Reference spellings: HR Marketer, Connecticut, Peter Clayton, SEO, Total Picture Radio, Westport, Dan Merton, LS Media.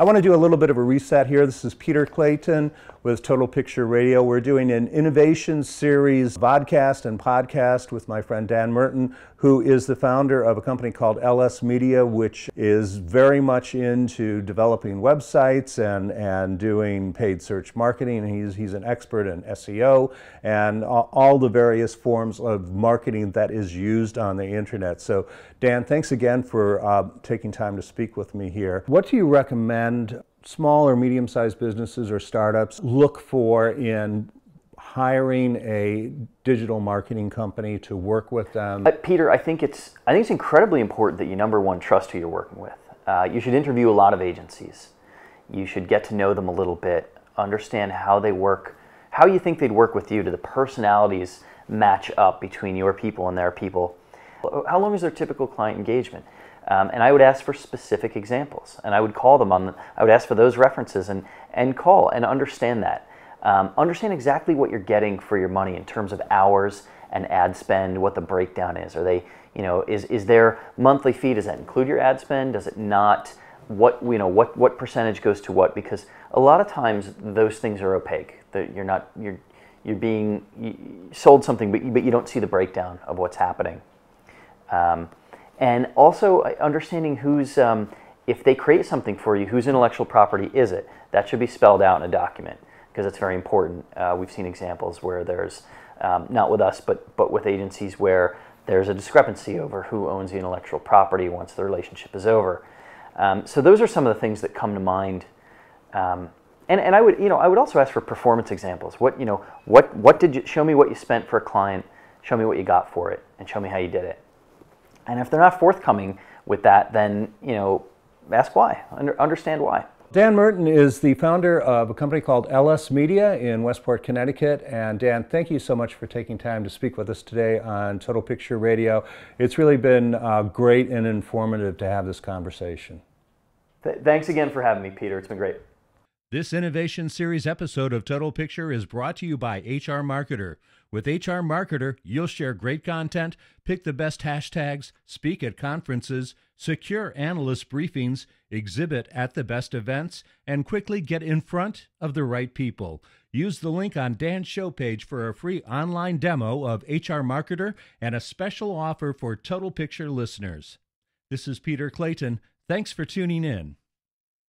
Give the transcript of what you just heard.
I want to do a little bit of a reset here. This is Peter Clayton with Total Picture Radio. We're doing an innovation series vodcast and podcast with my friend Dan Merton, who is the founder of a company called LS Media, which is very much into developing websites and doing paid search marketing. He's an expert in SEO and all the various forms of marketing that is used on the internet. So Dan, thanks again for taking time to speak with me here. What do you recommend small or medium-sized businesses or startups look for in hiring a digital marketing company to work with them? Peter, I think it's incredibly important that you, number one, trust who you're working with. You should interview a lot of agencies. You should get to know them a little bit, understand how they work, how you think they'd work with you. Do the personalities match up between your people and their people? How long is their typical client engagement? And I would ask for specific examples, and I would call them on. I would ask for those references and call and understand that. Understand exactly what you're getting for your money in terms of hours and ad spend. What the breakdown is. Are they, you know, is their monthly fee? Does that include your ad spend? Does it not? What, you know, what percentage goes to what? Because a lot of times those things are opaque. That you're being sold something, but you don't see the breakdown of what's happening. And also understanding who's, if they create something for you, whose intellectual property is it? That should be spelled out in a document because it's very important. We've seen examples where there's, not with us, but with agencies where there's a discrepancy over who owns the intellectual property once the relationship is over. So those are some of the things that come to mind. And I would also ask for performance examples. What did you, show me what you spent for a client, show me what you got for it, and show me how you did it. And if they're not forthcoming with that, then, you know, ask why, understand why. Dan Merton is the founder of a company called LS Media in Westport, Connecticut. And Dan, thank you so much for taking time to speak with us today on Total Picture Radio. It's really been great and informative to have this conversation. Thanks again for having me, Peter. It's been great. This Innovation Series episode of Total Picture is brought to you by HR Marketer. With HR Marketer, you'll share great content, pick the best hashtags, speak at conferences, secure analyst briefings, exhibit at the best events, and quickly get in front of the right people. Use the link on Dan's show page for a free online demo of HR Marketer and a special offer for Total Picture listeners. This is Peter Clayton. Thanks for tuning in.